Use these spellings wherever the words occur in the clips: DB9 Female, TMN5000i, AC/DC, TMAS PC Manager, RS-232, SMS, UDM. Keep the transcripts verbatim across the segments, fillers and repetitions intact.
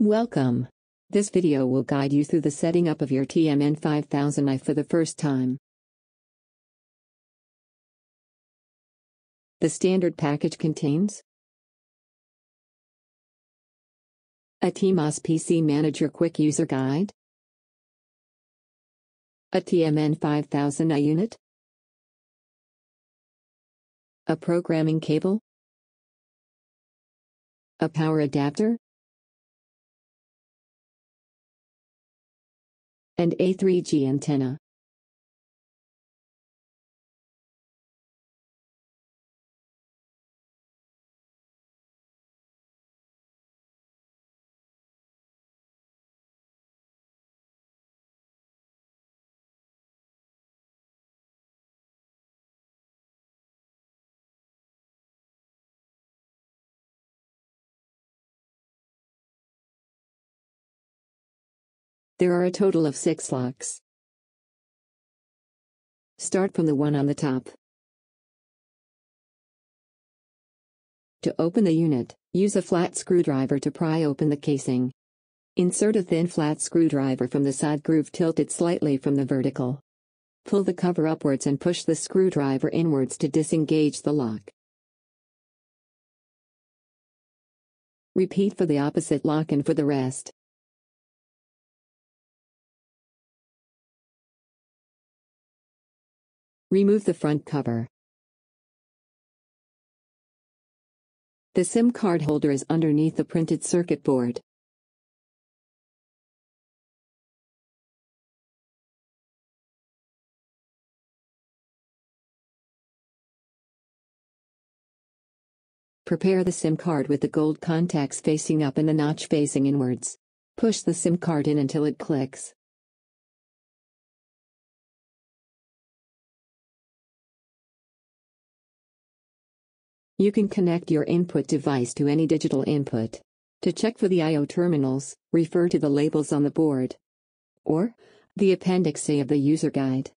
Welcome. This video will guide you through the setting up of your T M N five thousand i for the first time. The standard package contains a T M A S P C Manager Quick User Guide, a T M N five thousand i unit, a programming cable, a power adapter, and a three G antenna. There are a total of six locks. Start from the one on the top. To open the unit, use a flat screwdriver to pry open the casing. Insert a thin flat screwdriver from the side groove tilted slightly from the vertical. Pull the cover upwards and push the screwdriver inwards to disengage the lock. Repeat for the opposite lock and for the rest. Remove the front cover. The SIM card holder is underneath the printed circuit board. Prepare the SIM card with the gold contacts facing up and the notch facing inwards. Push the SIM card in until it clicks. You can connect your input device to any digital input. To check for the I O terminals, refer to the labels on the board or the Appendix A of the user guide.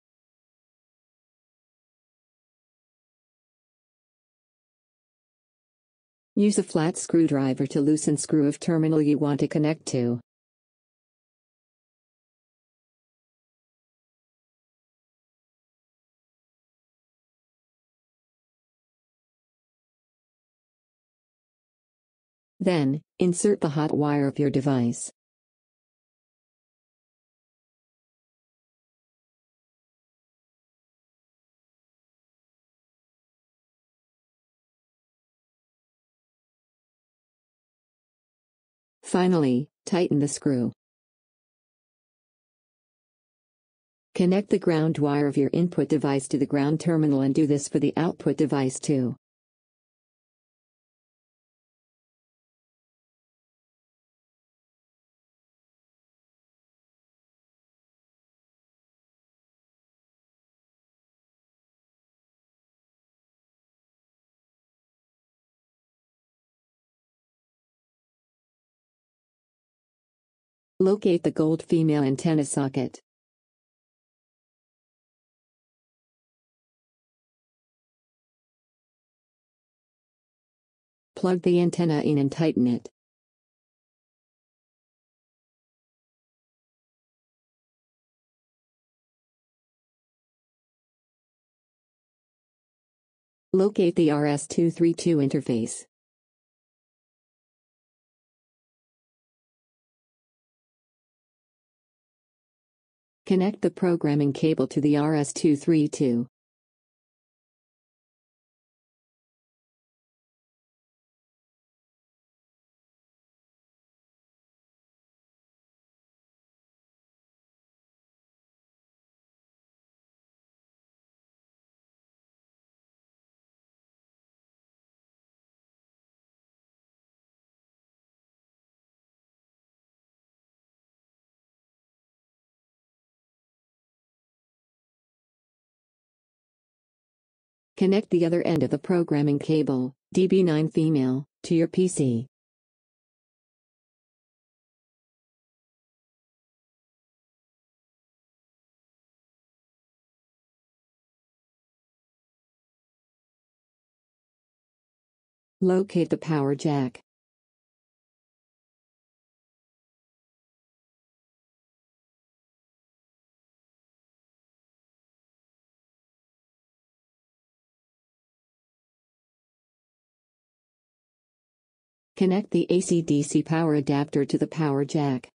Use a flat screwdriver to loosen screw of terminal you want to connect to. Then, insert the hot wire of your device. Finally, tighten the screw. Connect the ground wire of your input device to the ground terminal and do this for the output device too. Locate the gold female antenna socket. Plug the antenna in and tighten it. Locate the R S two thirty-two interface. Connect the programming cable to the R S two thirty-two. Connect the other end of the programming cable, D B nine Female, to your P C. Locate the power jack. Connect the A C D C power adapter to the power jack.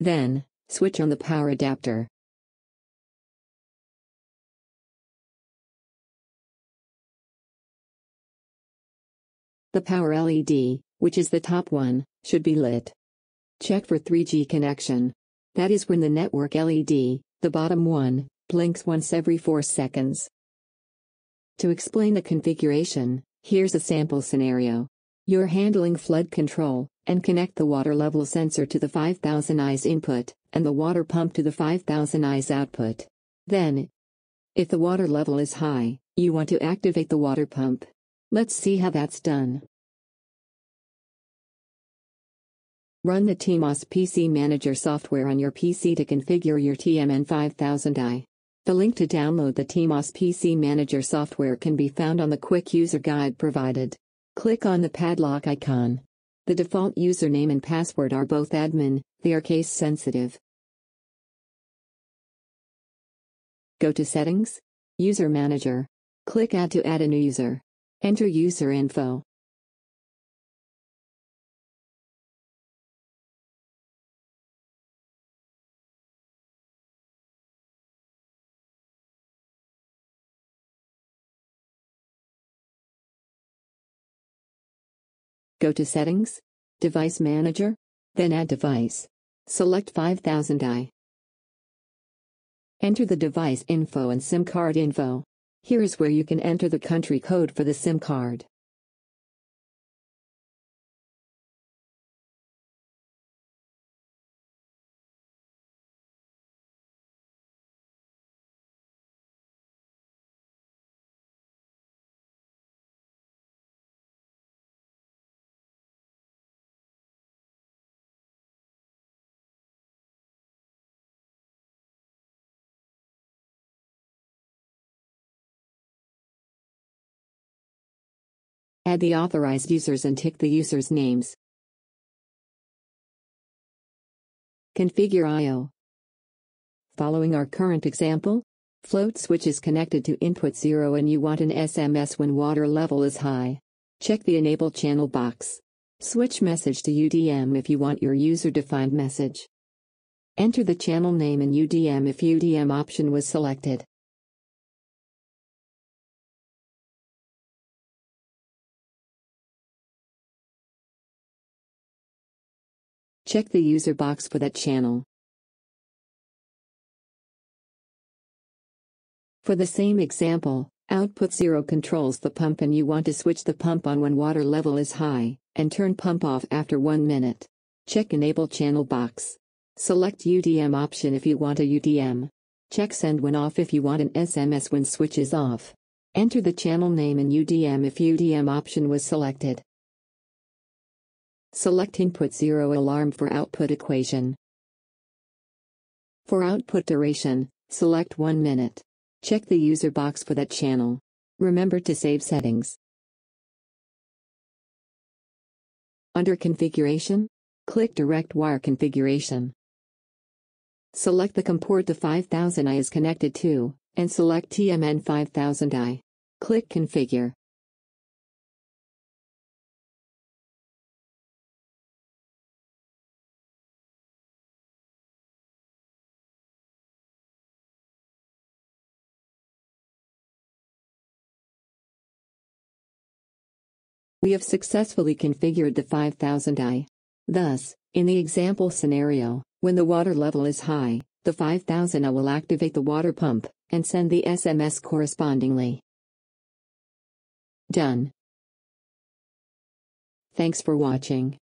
Then, switch on the power adapter. The power L E D, which is the top one, should be lit. Check for three G connection. That is when the network L E D, the bottom one, blinks once every four seconds. To explain the configuration, here's a sample scenario. You're handling flood control, and connect the water level sensor to the five thousand i's input, and the water pump to the five thousand i's output. Then, if the water level is high, you want to activate the water pump. Let's see how that's done. Run the T M A S P C Manager software on your P C to configure your T M N five thousand i. The link to download the T M A S P C Manager software can be found on the quick user guide provided. Click on the padlock icon. The default username and password are both admin, they are case sensitive. Go to Settings, User Manager. Click Add to add a new user. Enter user info. Go to Settings, Device Manager, then Add Device. Select five thousand i. Enter the device info and SIM card info. Here is where you can enter the country code for the SIM card. Add the authorized users and tick the users' names. Configure I O. Following our current example, float switch is connected to input zero and you want an S M S when water level is high. Check the enable channel box. Switch message to U D M if you want your user-defined message. Enter the channel name and U D M if U D M option was selected. Check the user box for that channel. For the same example, output zero controls the pump and you want to switch the pump on when water level is high, and turn pump off after one minute. Check enable channel box. Select U D M option if you want a U D M. Check send when off if you want an S M S when switch is off. Enter the channel name and U D M if U D M option was selected. Select input zero alarm for output equation. For output duration, select one minute. Check the user box for that channel. Remember to save settings. Under Configuration, click Direct Wire Configuration. Select the COM port the five thousand i is connected to, and select T M N five thousand i. Click Configure. We have successfully configured the five thousand i. Thus, in the example scenario, when the water level is high, the five thousand i will activate the water pump and send the S M S correspondingly. Done. Thanks for watching.